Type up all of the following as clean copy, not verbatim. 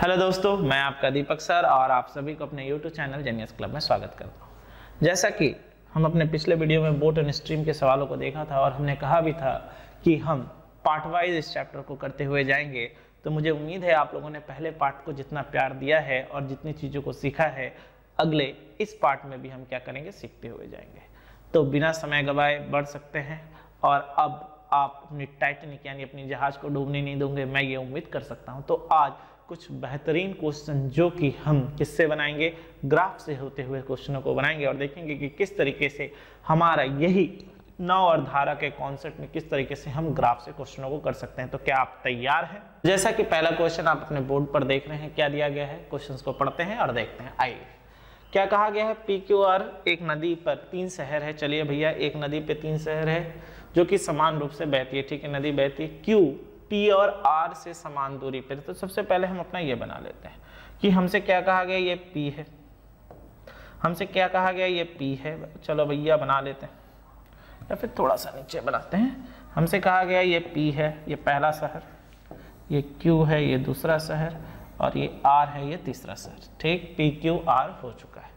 Hello दोस्तों, मैं आपका दीपक सर और आप सभी को अपने यूट्यूब चैनल जेनियस क्लब में स्वागत करता हूं। जैसा कि हम अपने पिछले वीडियो में बोट एंड स्ट्रीम के सवालों को देखा था और हमने कहा भी था कि हम पार्ट वाइज इस चैप्टर को करते हुए जाएंगे, तो मुझे उम्मीद है आप लोगों ने पहले पार्ट को जितना प्यार दिया है और जितनी चीज़ों को सीखा है, अगले इस पार्ट में भी हम क्या करेंगे, सीखते हुए जाएंगे। तो बिना समय गवाए बढ़ सकते हैं और अब आप अपनी टाइटैनिक यानी अपनी जहाज़ को डूबने नहीं दोगे, मैं ये उम्मीद कर सकता हूँ। तो आज कुछ बेहतरीन क्वेश्चन जो कि हम किससे बनाएंगे, ग्राफ से होते हुए क्वेश्चनों को बनाएंगे और देखेंगे कि किस तरीके से हमारा यही नाव और धारा के कॉन्सेप्ट में किस तरीके से हम ग्राफ से क्वेश्चनों को कर सकते हैं। तो क्या आप तैयार हैं? जैसा कि पहला क्वेश्चन आप अपने बोर्ड पर देख रहे हैं, क्या दिया गया है, क्वेश्चन को पढ़ते हैं और देखते हैं। आइए, क्या कहा गया है, PQR एक नदी पर 3 शहर है। चलिए भैया, एक नदी पे 3 शहर है जो कि समान रूप से बहती है, ठीक है, नदी बहती है। Q P और R से समान दूरी पर। तो सबसे पहले हम अपना ये बना लेते हैं कि हमसे क्या कहा गया, ये P है, हमसे क्या कहा गया, ये P है। चलो भैया बना लेते हैं या फिर थोड़ा सा नीचे बनाते हैं। हमसे कहा गया ये P है, ये पहला शहर, ये Q है, ये दूसरा शहर और ये R है, ये तीसरा शहर। ठीक, PQR हो चुका है,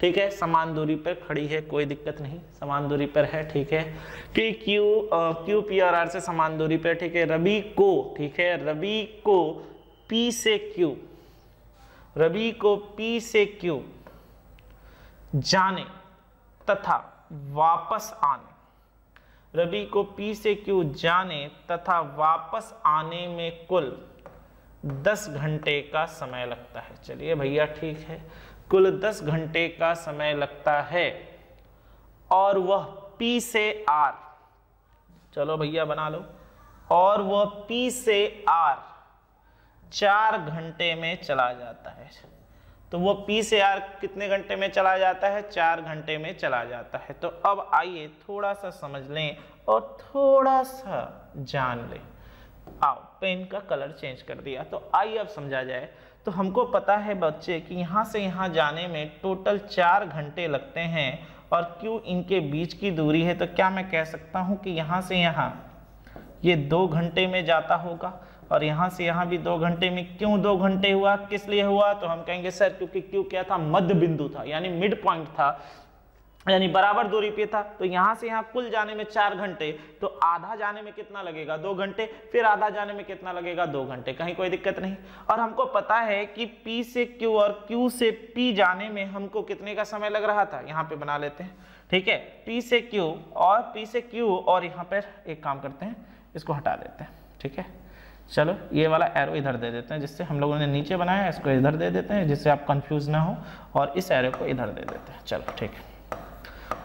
ठीक है, समान दूरी पर खड़ी है, कोई दिक्कत नहीं, समान दूरी पर है, ठीक है। Q PRR से समान दूरी पर, ठीक है। रवि को, ठीक है, रवि को P से Q, रवि को P से Q जाने तथा वापस आने, रवि को P से Q जाने तथा वापस आने में कुल 10 घंटे का समय लगता है। चलिए भैया, ठीक है, कुल 10 घंटे का समय लगता है और वह P से R, चलो भैया बना लो, और वह P से R 4 घंटे में चला जाता है। तो वह P से R कितने घंटे में चला जाता है, 4 घंटे में चला जाता है। तो अब आइए थोड़ा सा समझ लें और थोड़ा सा जान लें। आओ, पेन का कलर चेंज कर दिया। तो आइए अब समझा जाए। तो हमको पता है बच्चे कि यहाँ से यहाँ जाने में टोटल 4 घंटे लगते हैं और Q इनके बीच की दूरी है। तो क्या मैं कह सकता हूँ कि यहाँ से यहाँ ये 2 घंटे में जाता होगा और यहाँ से यहाँ भी 2 घंटे में। क्यों 2 घंटे हुआ, किस लिए हुआ? तो हम कहेंगे सर क्योंकि Q क्या था, मध्य बिंदु था, यानी मिड पॉइंट था, यानी बराबर दूरी पे था। तो यहाँ से यहाँ कुल जाने में 4 घंटे, तो आधा जाने में कितना लगेगा, 2 घंटे, फिर आधा जाने में कितना लगेगा, 2 घंटे, कहीं कोई दिक्कत नहीं। और हमको पता है कि P से Q और Q से P जाने में हमको कितने का समय लग रहा था, यहाँ पे बना लेते हैं, ठीक है। P से Q और यहाँ पर एक काम करते हैं, इसको हटा देते हैं, ठीक है। चलो ये वाला एरो इधर दे देते हैं, जिससे हम लोगों ने नीचे बनाया, इसको इधर दे देते हैं जिससे आप कंफ्यूज ना हो, और इस एरो को इधर दे देते हैं। चलो ठीक है,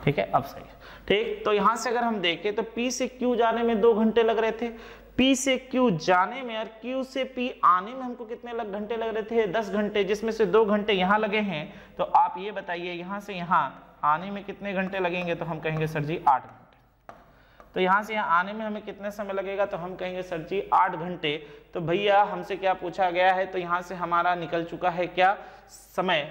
ठीक है, अब सही है, ठीक। तो यहाँ से अगर हम देखें तो P से Q जाने में 2 घंटे लग रहे थे, P से Q जाने में और Q से P आने में हमको कितने घंटे लग रहे थे, 10 घंटे, जिसमें से 2 घंटे यहाँ लगे हैं। तो आप ये बताइए यहाँ से यहाँ आने में कितने घंटे लगेंगे, तो हम कहेंगे सर जी 8 घंटे। तो यहाँ से यहाँ आने में हमें कितना समय लगेगा, तो हम कहेंगे सर जी 8 घंटे। तो भैया हमसे क्या पूछा गया है, तो यहाँ से हमारा निकल चुका है क्या, समय।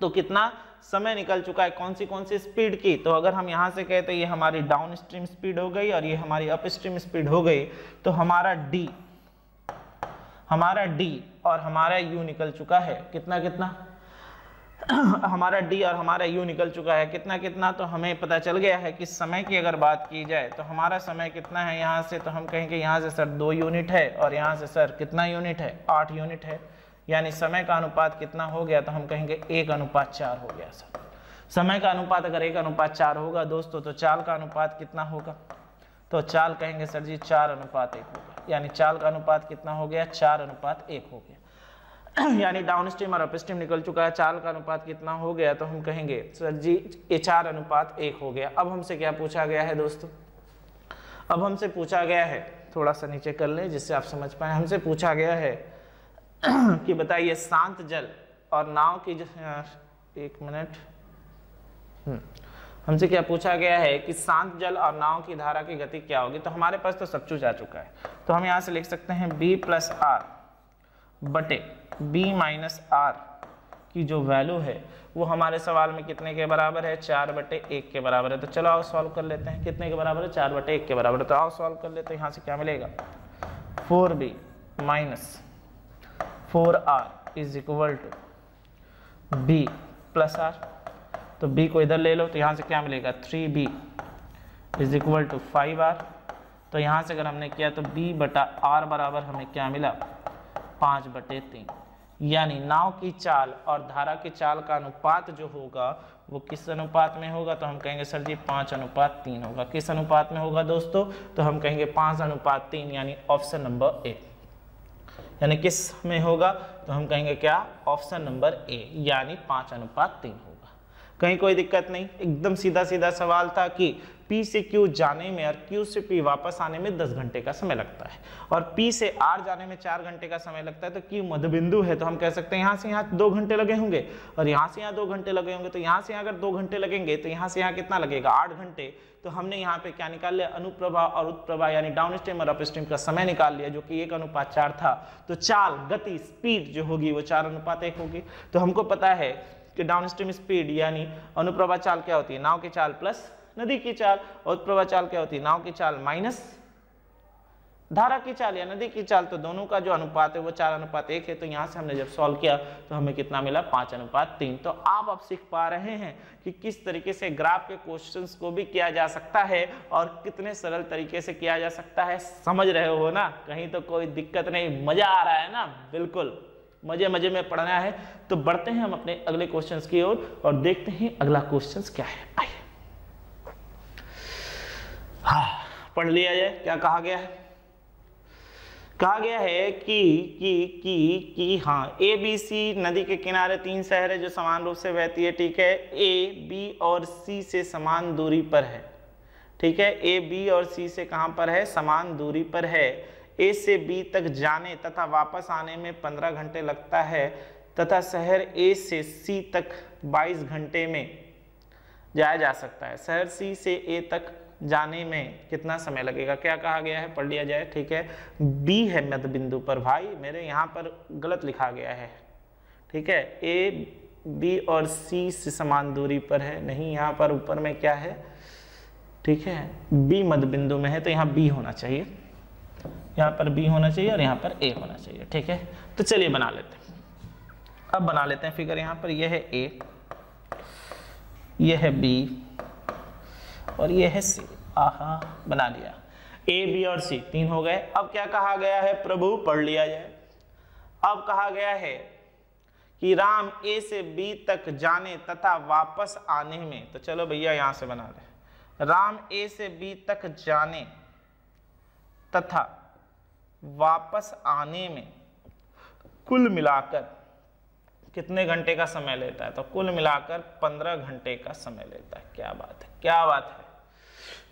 तो कितना समय निकल चुका है, कौन सी स्पीड की? तो अगर हम यहाँ से कहें तो ये हमारी डाउन स्ट्रीम स्पीड हो गई और ये हमारी अप स्ट्रीम स्पीड हो गई। तो हमारा D और हमारा U निकल चुका है कितना कितना हमारा D और हमारा U निकल चुका है कितना कितना। तो हमें पता चल गया है कि समय की अगर बात की जाए तो हमारा समय कितना है यहाँ से, तो हम कहेंगे यहाँ से सर 2 यूनिट है और यहाँ से सर कितना यूनिट है, 8 यूनिट है। यानी समय का अनुपात कितना हो गया, तो हम कहेंगे 1:4 हो गया सर। समय का अनुपात अगर 1:4 होगा दोस्तों, तो चाल का अनुपात कितना होगा, तो चाल कहेंगे सर जी 4:1 होगा। यानी चाल का अनुपात कितना हो गया, 4:1 हो गया। यानी डाउन स्ट्रीम और अप स्ट्रीम निकल चुका है, चाल का अनुपात कितना हो गया, तो हम कहेंगे सर जी ये 4:1 हो गया। अब हमसे क्या पूछा गया है दोस्तों, अब हमसे पूछा गया है, थोड़ा सा नीचे कर लें जिससे आप समझ पाए। हमसे पूछा गया है कि बताइए शांत जल और नाव की, एक मिनट, हमसे क्या पूछा गया है कि शांत जल और नाव की धारा की गति क्या होगी। तो हमारे पास तो सब कुछ आ चुका है, तो हम यहाँ से लिख सकते हैं B+R/B-R की जो वैल्यू है वो हमारे सवाल में कितने के बराबर है, 4/1 के बराबर है। तो चलो आओ सॉल्व कर लेते हैं, कितने के बराबर है, 4/1 के बराबर है। तो आओ सॉल्व कर लेते हैं, यहाँ से क्या मिलेगा, 4B 4R is equal to B plus R, तो बी को इधर ले लो तो यहाँ से क्या मिलेगा 3B is equal to 5R। तो यहाँ से अगर हमने किया तो B बटा R बराबर हमें क्या मिला 5/3। यानी नाव की चाल और धारा की चाल का अनुपात जो होगा वो किस अनुपात में होगा, तो हम कहेंगे सर जी 5:3 होगा। किस अनुपात में होगा दोस्तों, तो हम कहेंगे 5:3 यानी ऑप्शन नंबर ए। यानी किस में होगा, तो हम कहेंगे क्या, ऑप्शन नंबर ए यानी 5:3 होगा। कहीं कोई दिक्कत नहीं, एकदम सीधा सीधा सवाल था कि P से Q जाने में और Q से P वापस आने में 10 घंटे का समय लगता है और P से R जाने में 4 घंटे का समय लगता है। तो Q मध्यबिंदु है तो हम कह सकते हैं यहाँ से यहाँ 2 घंटे लगे होंगे और यहाँ से यहाँ 2 घंटे लगे होंगे। तो यहाँ से यहाँ अगर 2 घंटे लगेंगे तो यहाँ से यहाँ कितना लगेगा 8 घंटे। तो हमने यहाँ पे क्या निकाल लिया, अनुप्रभा और उत्प्रभा यानी डाउन स्ट्रीम और अप स्ट्रीम का समय निकाल लिया जो कि 1:4 था। तो चाल, गति, स्पीड जो होगी वो 4:1 होगी। तो हमको पता है कि डाउन स्ट्रीम स्पीड यानी अनुप्रभा चाल क्या होती है, नाव की चाल प्लस नदी की चाल, और उत्प्रभा चाल क्या होती है, नाव की चाल माइनस धारा की चाल या नदी की चाल। तो दोनों का जो अनुपात है वो 4:1 है। तो यहाँ से हमने जब सॉल्व किया तो हमें कितना मिला 5:3। तो आप सीख पा रहे हैं कि किस तरीके से ग्राफ के क्वेश्चंस को भी किया जा सकता है और कितने सरल तरीके से किया जा सकता है। समझ रहे हो ना, कहीं तो कोई दिक्कत नहीं, मजा आ रहा है ना, बिल्कुल मजे मजे में पढ़ना है। तो बढ़ते हैं हम अपने अगले क्वेश्चन की ओर और देखते हैं अगला क्वेश्चन क्या है। आइए, पढ़ लिया जाए क्या कहा गया है। कहा गया है कि हाँ ABC नदी के किनारे 3 शहर है जो समान रूप से बहती है, ठीक है। A, B और C से समान दूरी पर है, ठीक है। A, B और C से कहाँ पर है, समान दूरी पर है। A से B तक जाने तथा वापस आने में 15 घंटे लगता है तथा शहर A से C तक 22 घंटे में जाया जा सकता है। शहर C से A तक जाने में कितना समय लगेगा, क्या कहा गया है, पढ़ लिया जाए, ठीक है। B है मध्य बिंदु पर, भाई मेरे यहाँ पर गलत लिखा गया है, ठीक है। A, B और C से समान दूरी पर है, नहीं यहाँ पर ऊपर में क्या है, ठीक है, B मध्य बिंदु में है तो यहाँ B होना चाहिए, यहाँ पर B होना चाहिए और यहाँ पर A होना चाहिए, ठीक है। तो चलिए बना लेते हैं, अब बना लेते हैं फिगर। यहाँ पर यह है A, यह है B और ये है C। आहा, बना लिया। A, B और C 3 हो गए। अब क्या कहा गया है प्रभु, पढ़ लिया जाए। अब कहा गया है कि राम A से B तक जाने तथा वापस आने में, तो चलो भैया यहाँ से बना ले, राम A से B तक जाने तथा वापस आने में कुल मिलाकर कितने घंटे का समय लेता है, तो कुल मिलाकर 15 घंटे का समय लेता है। क्या बात है, क्या बात है,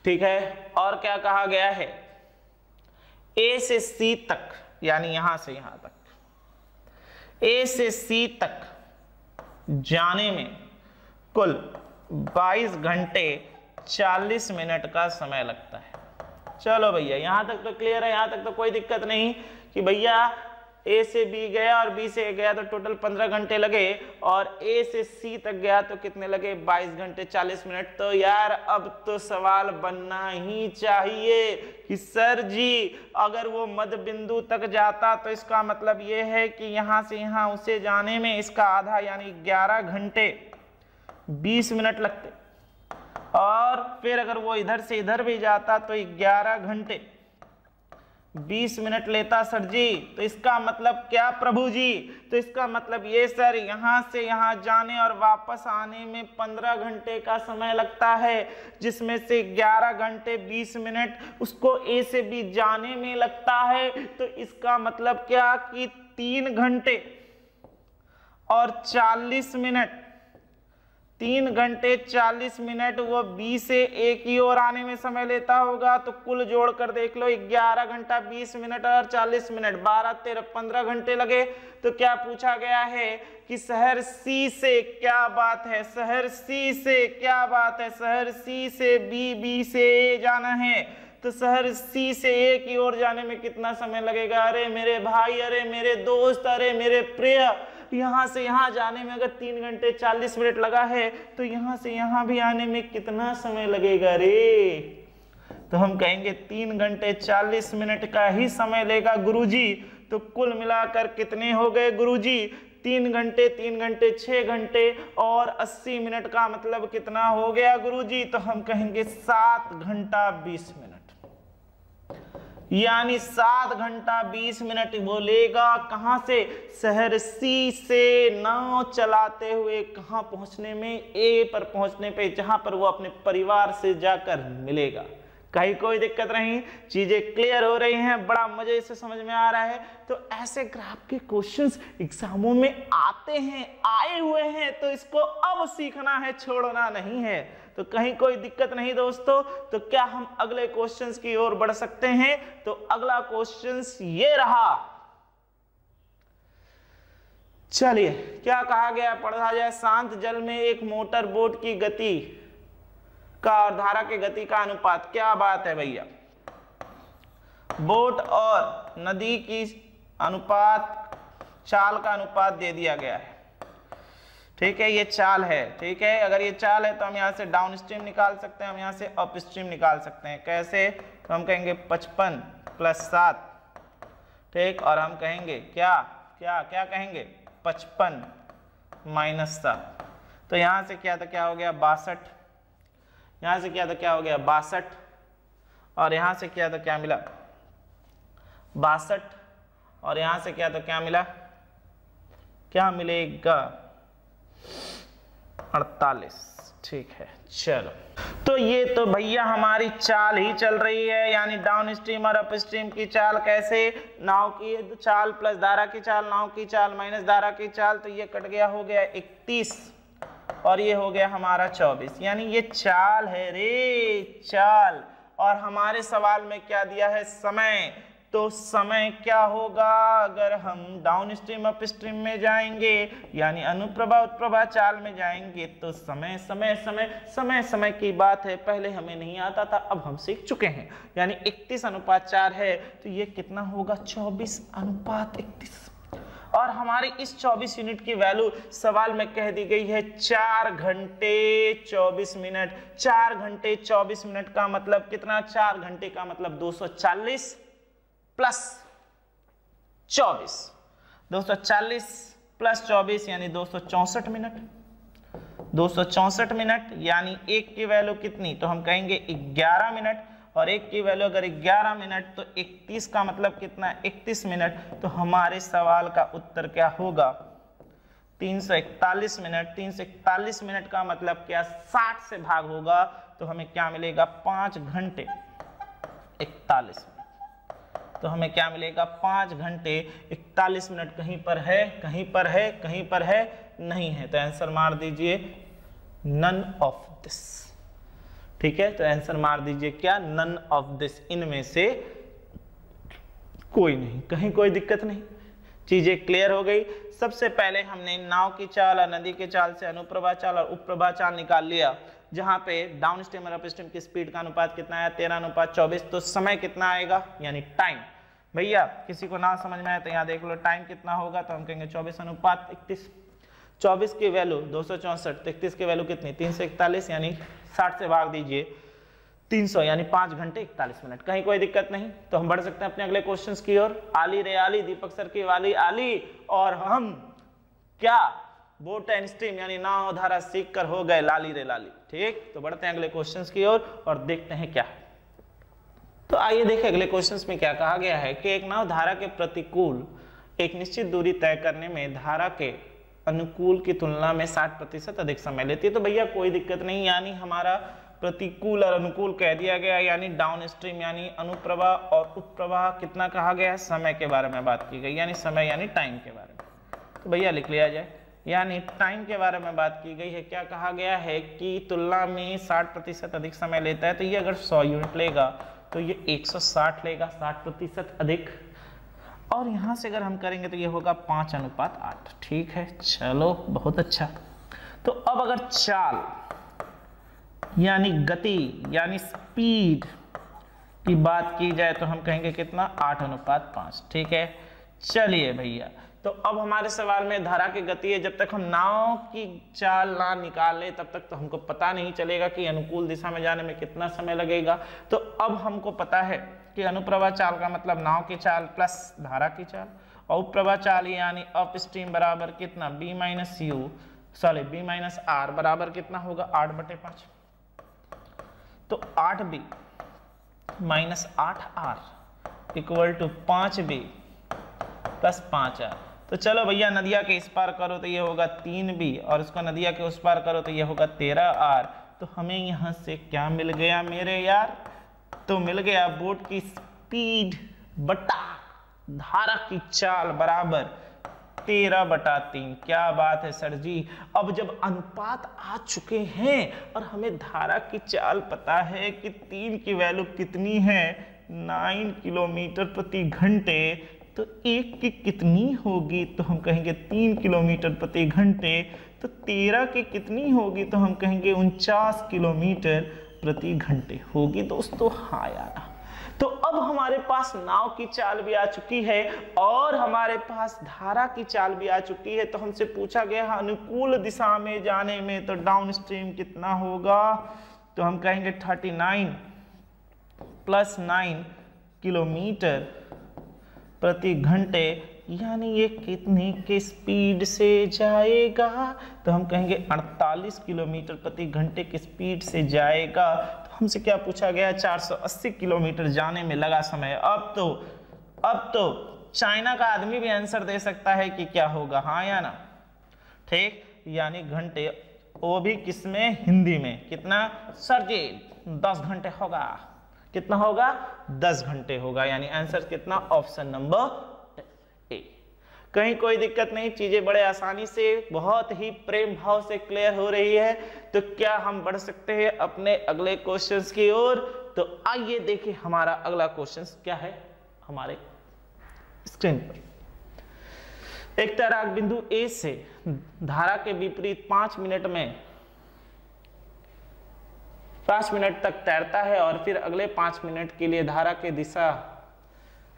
ठीक है। और क्या कहा गया है, A से C तक यानी यहां से यहां तक, A से C तक जाने में कुल 22 घंटे 40 मिनट का समय लगता है। चलो भैया यहां तक तो क्लियर है, यहां तक तो कोई दिक्कत नहीं कि भैया A से B गया और B से A गया तो टोटल 15 घंटे लगे और A से C तक गया तो कितने लगे 22 घंटे 40 मिनट। तो यार अब तो सवाल बनना ही चाहिए कि सर जी अगर वो मध्य बिंदु तक जाता तो इसका मतलब ये है कि यहाँ से यहाँ उसे जाने में इसका आधा यानी 11 घंटे 20 मिनट लगते, और फिर अगर वो इधर से इधर भी जाता तो 11 घंटे 20 मिनट लेता। सर जी तो इसका मतलब क्या प्रभु जी, तो इसका मतलब ये सर यहाँ से यहाँ जाने और वापस आने में 15 घंटे का समय लगता है जिसमें से 11 घंटे 20 मिनट उसको A से B जाने में लगता है। तो इसका मतलब क्या कि 3 घंटे और 40 मिनट 3 घंटे 40 मिनट वो B से A की ओर आने में समय लेता होगा। तो कुल जोड़ कर देख लो 11 घंटा 20 मिनट और 40 मिनट 12, 13, 15 घंटे लगे। तो क्या पूछा गया है कि शहर C से, क्या बात है, शहर C से, क्या बात है, शहर C से B, B से A जाना है तो शहर C से A की ओर जाने में कितना समय लगेगा। अरे मेरे भाई, अरे मेरे दोस्त, अरे मेरे प्रिय, यहाँ से यहाँ जाने में अगर 3 घंटे 40 मिनट लगा है तो यहाँ से यहाँ भी आने में कितना समय लगेगा रे। तो हम कहेंगे 3 घंटे 40 मिनट का ही समय लेगा गुरुजी। तो कुल मिलाकर कितने हो गए गुरुजी? 3 घंटे, 3 घंटे 6 घंटे और 80 मिनट का मतलब कितना हो गया गुरुजी? तो हम कहेंगे 7 घंटा 20 मिनट, यानी 7 घंटा 20 मिनट बोलेगा। कहाँ से? सहरसी से नाव चलाते हुए कहाँ पहुँचने में? ए पर पहुँचने पे, जहाँ पर वो अपने परिवार से जाकर मिलेगा। कहीं कोई दिक्कत नहीं, चीज़ें क्लियर हो रही हैं, बड़ा मज़े से समझ में आ रहा है। तो ऐसे ग्राफ के क्वेश्चंस एग्जामों में आते हैं, आए हुए हैं, तो इसको अब सीखना है, छोड़ना नहीं है। तो कहीं कोई दिक्कत नहीं दोस्तों। तो क्या हम अगले क्वेश्चंस की ओर बढ़ सकते हैं? तो अगला क्वेश्चंस ये रहा। चलिए, क्या कहा गया? पढ़ा जाए। शांत जल में एक मोटर बोट की गति का और धारा के गति का अनुपात। क्या बात है भैया! बोट और नदी की अनुपात, चाल का अनुपात दे दिया गया है। ठीक है, ये चाल है। ठीक है, अगर ये चाल है तो हम यहाँ से डाउन स्ट्रीम निकाल सकते हैं, हम यहाँ से अप स्ट्रीम निकाल सकते हैं। कैसे? तो हम कहेंगे 55 + 7। ठीक, और हम कहेंगे क्या क्या क्या कहेंगे? 55 - 7। तो यहाँ से क्या था, क्या हो गया? 62। यहाँ से क्या था, क्या हो गया? 62। और यहाँ से क्या था, क्या मिला? 62। और यहाँ से क्या था, क्या मिला? क्या मिलेगा? 48। ठीक है, चलो। तो ये तो भैया हमारी चाल ही चल रही है, यानी डाउन स्ट्रीम और अप स्ट्रीम की चाल। कैसे? नाव की चाल प्लस धारा की चाल, नाव की चाल माइनस धारा की चाल। तो ये कट गया, हो गया 31 और ये हो गया हमारा 24। यानी ये चाल है रे, चाल। और हमारे सवाल में क्या दिया है? समय। तो समय क्या होगा अगर हम डाउन स्ट्रीम अप स्ट्रीम में जाएंगे, यानी अनुप्रभा उत्प्रभा चाल में जाएंगे? तो समय समय समय समय समय की बात है। पहले हमें नहीं आता था, अब हम सीख चुके हैं। यानी 31 अनुपात 4 है, तो ये कितना होगा? 24 अनुपात 31। और हमारी इस 24 यूनिट की वैल्यू सवाल में कह दी गई है 4 घंटे 24 मिनट। 4 घंटे 24 मिनट का मतलब कितना? 4 घंटे का मतलब 240 + 24। 240 + 24 यानी 264 मिनट। 264 मिनट यानी 1 की वैल्यू कितनी? तो हम कहेंगे 11 मिनट। और 1 की वैल्यू अगर 11 मिनट तो 31 का मतलब कितना? 31 मिनट। तो हमारे सवाल का उत्तर क्या होगा? 341 मिनट। 341 मिनट का मतलब क्या? 60 से भाग होगा, तो हमें क्या मिलेगा? 5 घंटे 41 मिनट। तो हमें क्या मिलेगा? 5 घंटे 41 मिनट। कहीं पर है, कहीं पर है, कहीं पर है? नहीं है। तो आंसर मार दीजिए नन ऑफ दिस। ठीक है, तो आंसर मार दीजिए क्या? नन ऑफ दिस, इनमें से कोई नहीं। कहीं कोई दिक्कत नहीं, चीजें क्लियर हो गई। सबसे पहले हमने नाव की चाल और नदी के चाल से अनुप्रभा चाल और उपप्रभा चाल निकाल लिया, जहां पे डाउन स्ट्रीम और अप स्ट्रीम की स्पीड का अनुपात कितना आया? 13 अनुपात 24। तो समय कितना आएगा, यानी टाइम। भैया किसी को ना समझ में आए तो यहाँ देख लो, टाइम कितना होगा? तो हम कहेंगे 24 अनुपात 31। 24 की वैल्यू 264, 31 की वैल्यू कितनी? 341, यानी 60 से भाग दीजिए 300, यानी 5 घंटे 41 मिनट। कहीं कोई दिक्कत नहीं, तो हम बढ़ सकते हैं अपने अगले क्वेश्चंस की ओर। आली रे आली, दीपक सर की वाली आली। और हम क्या? बोट एंड स्ट्रीम यानी नाव धारा सीख कर हो गए लाली रे लाली। ठीक, तो बढ़ते हैं अगले क्वेश्चंस की ओर और देखते हैं क्या। तो आइए देखें अगले क्वेश्चंस में क्या कहा गया है कि एक नाव धारा के प्रतिकूल एक निश्चित दूरी तय करने में धारा के अनुकूल की तुलना में 60% अधिक समय लेती है। तो भैया कोई दिक्कत नहीं, यानी हमारा प्रतिकूल और अनुकूल कह दिया गया, यानी डाउन स्ट्रीम यानी अनुप्रभा और उपप्रभा कितना कहा गया है? समय के बारे में बात की गई, यानी समय यानी टाइम के बारे में। तो भैया लिख लिया जाए, यानी टाइम के बारे में बात की गई है। क्या कहा गया है कि तुलना में 60% अधिक समय लेता है। तो ये अगर 100 यूनिट लेगा तो ये 160 लेगा, 60% अधिक। और यहाँ से अगर हम करेंगे तो ये होगा 5 अनुपात 8। ठीक है, चलो बहुत अच्छा। तो अब अगर चाल यानी गति यानी स्पीड की बात की जाए तो हम कहेंगे कितना? 8 अनुपात 5। ठीक है, चलिए भैया। तो अब हमारे सवाल में धारा की गति है, जब तक हम नाव की चाल ना निकाले तब तक तो हमको पता नहीं चलेगा कि अनुकूल दिशा में जाने में कितना समय लगेगा। तो अब हमको पता है कि अनुप्रवाह चाल का मतलब नाव की चाल प्लस धारा की चाल, और उपप्रवाह चाल यानी अप स्ट्रीम बराबर कितना बी माइनस आर बराबर कितना होगा 8/5। तो 8b - 8r equal to 5b + 5r। तो चलो भैया नदिया के इस पार करो तो ये होगा 3b और इसको नदिया के उस पार करो तो ये होगा 13r। तो हमें यहाँ से क्या मिल गया मेरे यार, तो मिल गया बोट की स्पीड बटा धारा की चाल बराबर 13/3। क्या बात है सर जी। अब जब अनुपात आ चुके हैं और हमें धारा की चाल पता है कि 3 की वैल्यू कितनी है 9 किलोमीटर प्रति घंटे, तो 1 की कितनी होगी तो हम कहेंगे 3 किलोमीटर प्रति घंटे, तो 13 की कितनी होगी तो हम कहेंगे 49 किलोमीटर प्रति घंटे होगी दोस्तों। हाँ यार, तो अब हमारे पास नाव की चाल भी आ चुकी है और हमारे पास धारा की चाल भी आ चुकी है। तो हमसे पूछा गया है अनुकूल दिशा में जाने में तो डाउन स्ट्रीम कितना होगा, तो हम कहेंगे 39 + 9 किलोमीटर प्रति घंटे, यानी ये कितने के स्पीड से जाएगा तो हम कहेंगे 48 किलोमीटर प्रति घंटे की स्पीड से जाएगा। तो हमसे क्या पूछा गया 480 किलोमीटर जाने में लगा समय। अब तो चाइना का आदमी भी आंसर दे सकता है कि क्या होगा, हाँ या ना, ठीक, यानी घंटे, वो भी किसमें, हिंदी में। कितना सर जी 10 घंटे होगा, कितना होगा 10 घंटे होगा, यानी आंसर कितना ऑप्शन नंबर। कहीं कोई दिक्कत नहीं, चीजें बड़े आसानी से बहुत ही प्रेम भाव से क्लियर हो रही है। तो क्या हम बढ़ सकते हैं अपने अगले क्वेश्चंस की ओर। तो आइए देखिए हमारा अगला क्वेश्चंस क्या है हमारे स्क्रीन पर। एक तैराक बिंदु ए से धारा के विपरीत 5 मिनट तक तैरता है और फिर अगले 5 मिनट के लिए धारा के दिशा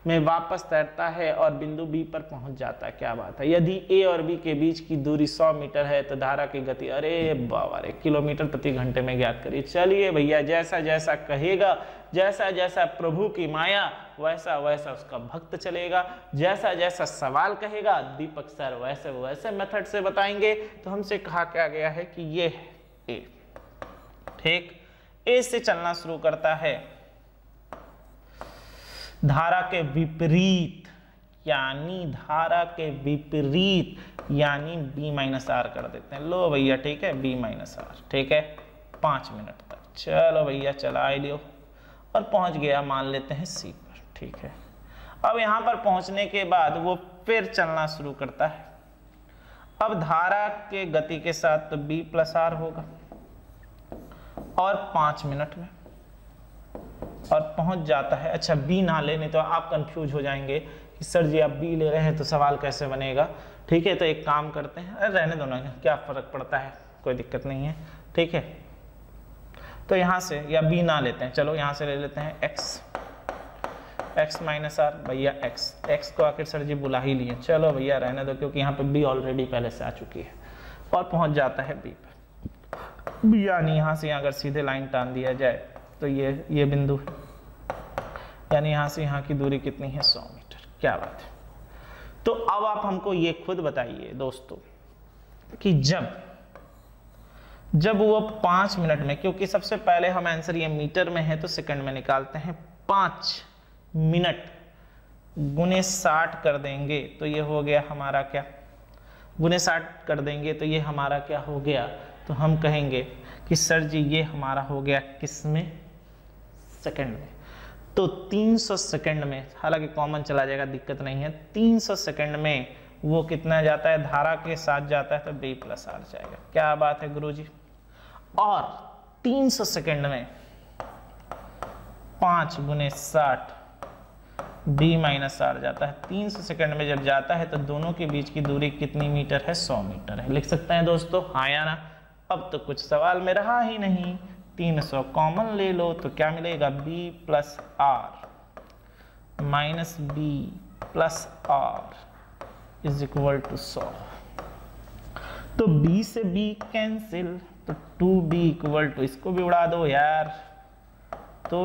में वापस तैरता है और बिंदु बी पर पहुंच जाता है। क्या बात है। यदि ए और बी के बीच की दूरी 100 मीटर है तो धारा की गति अरे बाबा रे किलोमीटर प्रति घंटे में ज्ञात करिए। चलिए भैया जैसा जैसा कहेगा, जैसा जैसा प्रभु की माया वैसा वैसा उसका भक्त चलेगा, जैसा जैसा सवाल कहेगा दीपक सर वैसे वैसे मेथड से बताएंगे। तो हमसे कहा क्या गया है कि ये है ए, ठीक, ए से चलना शुरू करता है धारा के विपरीत, यानी b-r कर देते हैं। लो भैया ठीक है b-r, ठीक है 5 मिनट तक। चलो भैया चला लियो और पहुंच गया मान लेते हैं c पर, ठीक है। अब यहाँ पर पहुंचने के बाद वो फिर चलना शुरू करता है, अब धारा के गति के साथ, तो b+r होगा और 5 मिनट में और पहुंच जाता है। अच्छा बी ना ले, नहीं तो आप कंफ्यूज हो जाएंगे कि सर जी आप बी ले रहे हैं तो सवाल कैसे बनेगा। ठीक है तो एक काम करते हैं, अरे रहने दो ना, क्या फर्क पड़ता है, कोई दिक्कत नहीं है, ठीक है। तो यहाँ से या बी ना लेते हैं, चलो यहाँ से ले लेते हैं x - r। भैया x को आखिर सर जी बुला ही लिए, चलो भैया रहने दो क्योंकि यहाँ पे बी ऑलरेडी पहले से आ चुकी है और पहुँच जाता है बी पर। बी यानी यहाँ से अगर सीधे लाइन टान दिया जाए तो ये बिंदु है, यानी यहाँ से यहाँ की दूरी कितनी है 100 मीटर। क्या बात है। तो अब आप हमको ये खुद बताइए दोस्तों कि जब वो 5 मिनट में, क्योंकि सबसे पहले हम आंसर ये मीटर में है तो सेकंड में निकालते हैं, 5 मिनट × 60 कर देंगे तो ये हो गया हमारा क्या, × 60 कर देंगे तो ये हमारा क्या हो गया, तो हम कहेंगे कि सर जी ये हमारा हो गया किसमें, सेकंड में। तो 300 सेकंड में, हालांकि कॉमन चला जाएगा दिक्कत नहीं है, 300 सेकंड में वो कितना जाता है, धारा के साथ जाता है तो b+r जाएगा। क्या बात है गुरुजी। और 300 सेकंड में 5 × 60 b-r जाता है। 300 सेकंड में जब जाता है तो दोनों के बीच की दूरी कितनी मीटर है, 100 मीटर है। लिख सकते हैं दोस्तों, हाँ या ना। अब तो कुछ सवाल में रहा ही नहीं, 300 कॉमन ले लो तो क्या मिलेगा, b+r - b+r is equal to 100। तो b से b कैंसिल, तो 2b इक्वल टू, इसको भी उड़ा दो यार, तो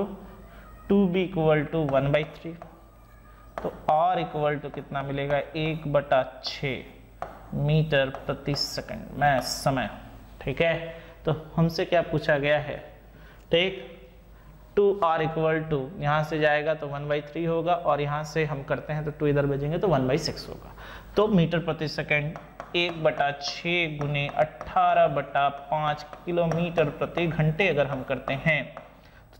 2b इक्वल टू 1/3। तो r इक्वल टू कितना मिलेगा, 1/6 मीटर प्रति सेकंड में समय। ठीक है, तो हमसे क्या पूछा गया है, टेक 2r इक्वल टू, यहाँ से जाएगा तो 1/3 होगा, और यहाँ से हम करते हैं तो 2 इधर भेजेंगे तो 1/6 होगा। तो मीटर प्रति सेकंड 1/6 × 18/5 किलोमीटर प्रति घंटे अगर हम करते हैं,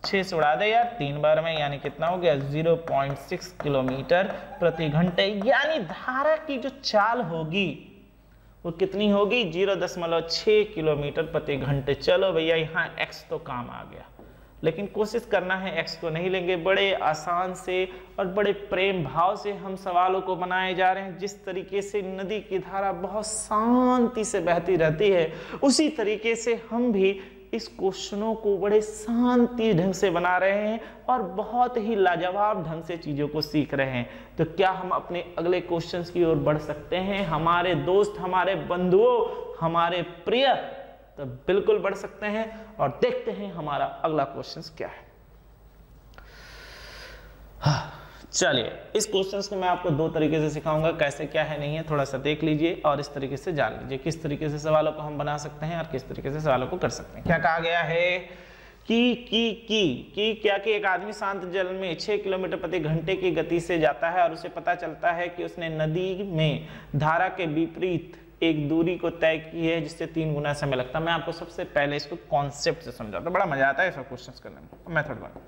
6 से उड़ा दे यार 3 बार में, यानी कितना हो गया 0.6 किलोमीटर प्रति घंटे। यानी धारा की जो चाल होगी वो कितनी होगी, 0.6 किलोमीटर प्रति घंटे। चलो भैया यहाँ x तो काम आ गया, लेकिन कोशिश करना है x को नहीं लेंगे। बड़े आसान से और बड़े प्रेम भाव से हम सवालों को बनाए जा रहे हैं। जिस तरीके से नदी की धारा बहुत शांति से बहती रहती है, उसी तरीके से हम भी इस क्वेश्चनों को बड़े शांति ढंग से बना रहे हैं और बहुत ही लाजवाब ढंग से चीज़ों को सीख रहे हैं। तो क्या हम अपने अगले क्वेश्चंस की ओर बढ़ सकते हैं हमारे दोस्त, हमारे बंधुओं, हमारे प्रिय? तो बिल्कुल बढ़ सकते हैं, और देखते हैं हमारा अगला क्वेश्चंस क्या है। चलिए, इस क्वेश्चंस को मैं आपको 2 तरीके से सिखाऊंगा, कैसे क्या है नहीं है थोड़ा सा देख लीजिए और इस तरीके से जान लीजिए किस तरीके से सवालों को हम बना सकते हैं और किस तरीके से सवालों को कर सकते हैं। क्या कहा गया है कि क्या कि एक आदमी शांत जल में 6 किलोमीटर प्रति घंटे की गति से जाता है और उसे पता चलता है कि उसने नदी में धारा के विपरीत एक दूरी को तय की है जिससे 3 गुना समय लगता है। मैं आपको सबसे पहले इसको कॉन्सेप्ट से समझाता हूँ, बड़ा मजा आता है इसको क्वेश्चन करने में, मैथड बना।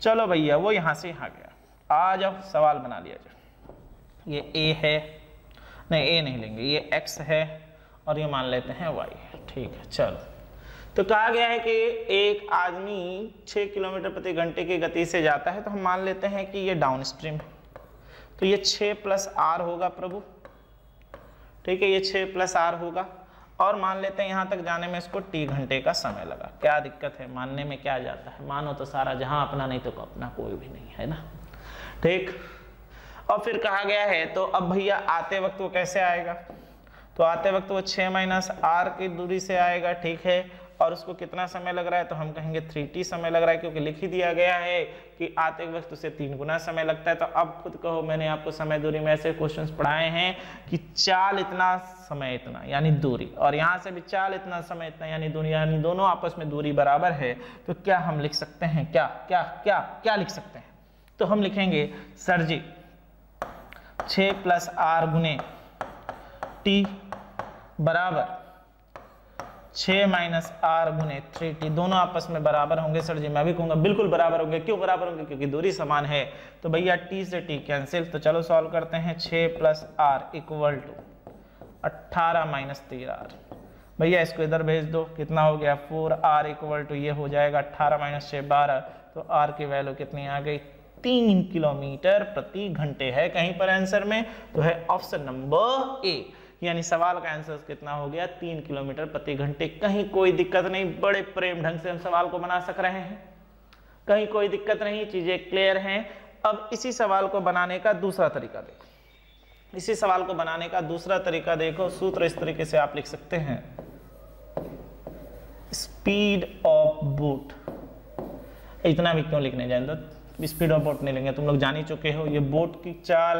चलो भैया, वो यहाँ से यहाँ गया, आज अब सवाल बना लिया जाए। ये a है, नहीं a नहीं लेंगे, ये x है और ये मान लेते हैं y है। ठीक है, चलो। तो कहा गया है कि एक आदमी 6 किलोमीटर प्रति घंटे की गति से जाता है, तो हम मान लेते हैं कि ये डाउन स्ट्रीम है, तो ये 6 + r होगा प्रभु। ठीक है, ये 6 + r होगा, और मान लेते हैं यहाँ तक जाने में इसको t घंटे का समय लगा। क्या दिक्कत है, मानने में क्या जाता है, मानो तो सारा जहाँ अपना, नहीं तो अपना कोई भी नहीं है ना। ठीक, और फिर कहा गया है तो अब भैया आते वक्त वो कैसे आएगा, तो आते वक्त वो 6 - r की दूरी से आएगा। ठीक है, और उसको कितना समय लग रहा है, तो हम कहेंगे 3t समय लग रहा है, क्योंकि लिख ही दिया गया है कि आते वक्त उसे 3 गुना समय लगता है। तो अब खुद कहो, मैंने आपको समय दूरी में ऐसे क्वेश्चंस पढ़ाए हैं कि चाल इतना, समय इतना, यानी दूरी, और यहाँ से भी चाल इतना, समय इतना, यानी दूरी, यानी दोनों आपस में दूरी बराबर है। तो क्या हम लिख सकते हैं, क्या क्या क्या क्या लिख सकते हैं, तो हम लिखेंगे sir ji 6 + r × t = 6 - r × 3t। दोनों आपस में बराबर होंगे सर जी, मैं भी कहूँगा बिल्कुल बराबर होंगे। क्यों बराबर होंगे, क्योंकि दूरी समान है। तो भैया t से t कैंसिल, तो चलो सॉल्व करते हैं। 6 + r = 18 - 3r। भैया इसको इधर भेज दो, कितना हो गया 4r इक्वल टू, ये हो जाएगा 18 - 6 = 12। तो r की वैल्यू कितनी आ गई, 3 किलोमीटर प्रति घंटे है कहीं पर आंसर में, तो है ऑप्शन नंबर ए। यानी सवाल का आंसर कितना हो गया, 3 किलोमीटर प्रति घंटे। कहीं कोई दिक्कत नहीं, बड़े प्रेम ढंग से हम सवाल को बना सक रहे हैं, कहीं कोई दिक्कत नहीं, चीजें क्लियर हैं। अब इसी सवाल को बनाने का दूसरा तरीका देखो, इसी सवाल को बनाने का दूसरा तरीका देखो। सूत्र इस तरीके से आप लिख सकते हैं, स्पीड ऑफ बोट, इतना भी क्यों लिखने जाए, तो स्पीड ऑफ बोट नहीं लेंगे, तुम लोग जान ही चुके हो। ये बोट की चाल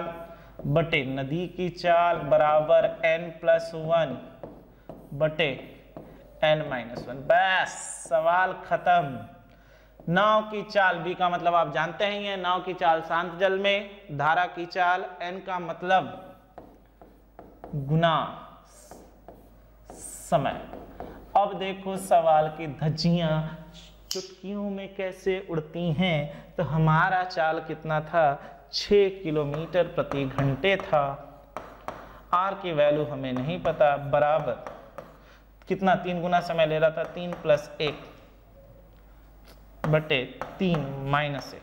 बटे नदी की चाल बराबर n + 1 बटे n - 1। बस सवाल खत्म। नाव की चाल, b का मतलब आप जानते ही हैं, नाव की चाल शांत जल में, धारा की चाल, n का मतलब गुना समय। अब देखो सवाल की धज्जियां चुटकियों में कैसे उड़ती हैं। तो हमारा चाल कितना था, 6 किलोमीटर प्रति घंटे था, r की वैल्यू हमें नहीं पता, बराबर कितना, 3 गुना समय ले रहा था, 3 + 1 बटे 3 - 1।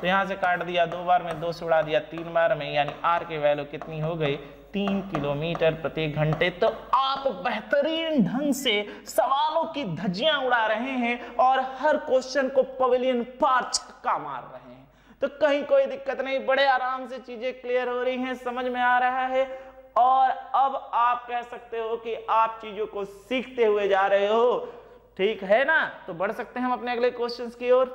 तो यहाँ से काट दिया 2 बार में, 2 से उड़ा दिया 3 बार में, यानी r की वैल्यू कितनी हो गई, 3 किलोमीटर प्रति घंटे। तो आप बेहतरीन ढंग से सवालों की धज्जियां उड़ा रहे हैं और हर क्वेश्चन को पवेलियन पार छक्का मार रहे हैं। तो कहीं कोई दिक्कत नहीं, बड़े आराम से चीजें क्लियर हो रही हैं, समझ में आ रहा है। और अब आप कह सकते हो कि आप चीजों को सीखते हुए जा रहे हो, ठीक है ना। तो बढ़ सकते हैं हम अपने अगले क्वेश्चंस की ओर।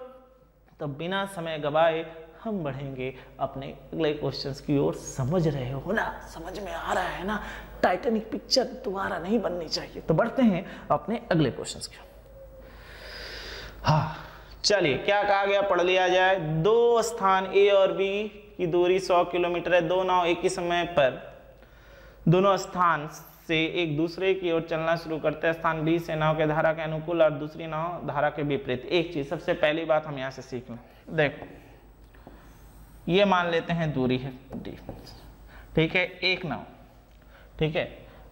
तो बिना समय गवाए हम बढ़ेंगे अपने अगले क्वेश्चंस की ओर। समझ रहे हो ना, समझ में आ रहा है ना, टाइटैनिक पिक्चर दोबारा नहीं बननी चाहिए। तो बढ़ते हैं अपने अगले क्वेश्चंस की ओर। हाँ चलिए, क्या कहा गया, पढ़ लिया जाए। दो स्थान ए और बी की दूरी 100 किलोमीटर है। दो नाव एक ही समय पर दोनों स्थान से एक दूसरे की ओर चलना शुरू करते हैं। स्थान बी से नाव के धारा के अनुकूल और दूसरी नाव धारा के विपरीत। एक चीज सबसे पहली बात हम यहाँ से सीख लें, देखो ये मान लेते हैं दूरी है डी, ठीक है, एक नाव, ठीक है,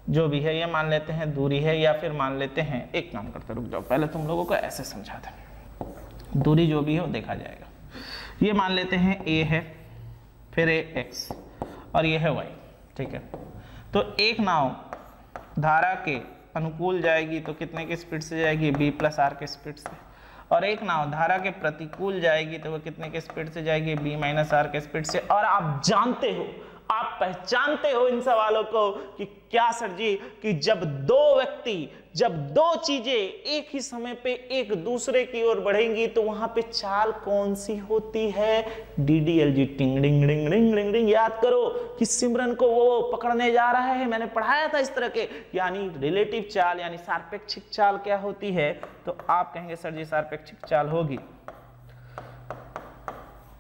जो भी है ये मान लेते हैं दूरी है, या फिर मान लेते हैं, एक काम करते रुक जाओ, पहले तुम लोगों को ऐसे समझा दें, दूरी जो भी है वो देखा जाएगा। ये मान लेते हैं ए है, फिर ए एक्स और ये है वाई, ठीक है। तो एक नाव धारा के अनुकूल जाएगी तो कितने की स्पीड से जाएगी, बी प्लस आर के स्पीड से, और एक नाव धारा के प्रतिकूल जाएगी तो वो कितने के स्पीड से जाएगी, बी माइनस आर के स्पीड से। और आप जानते हो, आप पहचानते हो इन सवालों को कि क्या सर जी, कि जब दो व्यक्ति, जब दो चीजें एक ही समय पे एक दूसरे की ओर बढ़ेंगी तो वहां पे चाल कौन सी होती है, डीडीएलजी, टिंग डिंग डिंग डिंग डिंग डिंग। याद करो कि सिमरन को वो पकड़ने जा रहा है, मैंने पढ़ाया था इस तरह के, यानी रिलेटिव चाल, यानी सापेक्षिक चाल क्या होती है। तो आप कहेंगे सर जी सापेक्षिक चाल होगी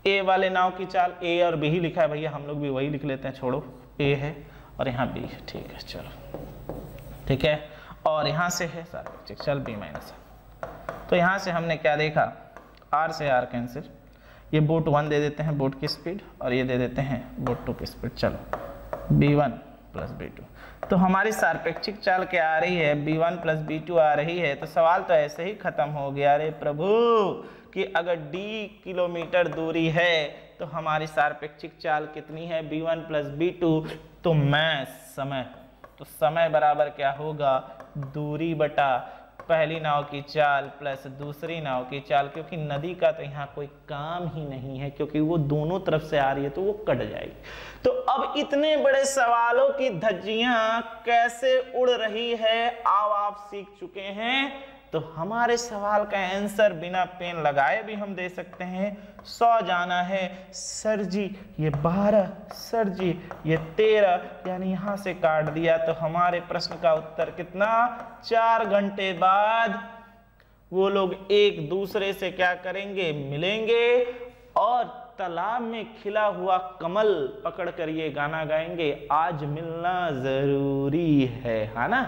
ए वाले नाव की चाल, ए और बी ही लिखा है भैया, हम लोग भी वही लिख लेते हैं, छोड़ो, ए है और यहाँ बी है, ठीक है, चलो ठीक है। और यहाँ से है सापेक्षिक चाल बी माइनस आर। तो यहाँ से हमने क्या देखा, आर से आर कैंसिल, ये बोट वन दे देते हैं बोट की स्पीड, और ये दे देते हैं बोट टू की स्पीड, चलो B one plus B two. तो हमारी सापेक्षिक चाल क्या आ रही है, B one plus B two आ रही है। तो सवाल तो ऐसे ही खत्म हो गया। अरे प्रभु, कि अगर d किलोमीटर दूरी है तो हमारी सापेक्षिक चाल कितनी है, b1 प्लस b2। तो मैं समय, तो समय बराबर क्या होगा, दूरी बटा पहली नाव की चाल प्लस दूसरी नाव की चाल, क्योंकि नदी का तो यहाँ कोई काम ही नहीं है, क्योंकि वो दोनों तरफ से आ रही है तो वो कट जाएगी। तो अब इतने बड़े सवालों की धज्जियां कैसे उड़ रही है अब आप सीख चुके हैं। तो हमारे सवाल का आंसर बिना पेन लगाए भी हम दे सकते हैं। 100 जाना है सर जी, ये 12, सर जी ये 13, यानी यहाँ से काट दिया। तो हमारे प्रश्न का उत्तर कितना, 4 घंटे बाद वो लोग एक दूसरे से क्या करेंगे, मिलेंगे, और तालाब में खिला हुआ कमल पकड़ कर ये गाना गाएंगे, आज मिलना जरूरी है ना,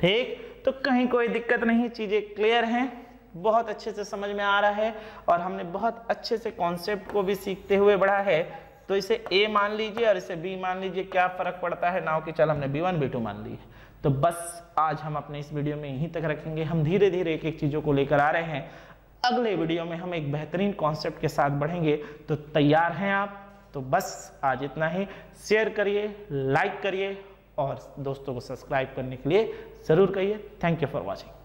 ठीक। तो कहीं कोई दिक्कत नहीं, चीज़ें क्लियर हैं, बहुत अच्छे से समझ में आ रहा है, और हमने बहुत अच्छे से कॉन्सेप्ट को भी सीखते हुए बढ़ा है। तो इसे A मान लीजिए और इसे B मान लीजिए, क्या फ़र्क पड़ता है, नाव की चाल हमने B1 B2 मान ली है। तो बस आज हम अपने इस वीडियो में यहीं तक रखेंगे। हम धीरे धीरे एक एक चीज़ों को लेकर आ रहे हैं, अगले वीडियो में हम एक बेहतरीन कॉन्सेप्ट के साथ बढ़ेंगे। तो तैयार हैं आप? तो बस आज इतना ही। शेयर करिए, लाइक करिए और दोस्तों को सब्सक्राइब करने के लिए ज़रूर कहिए। Thank you for watching.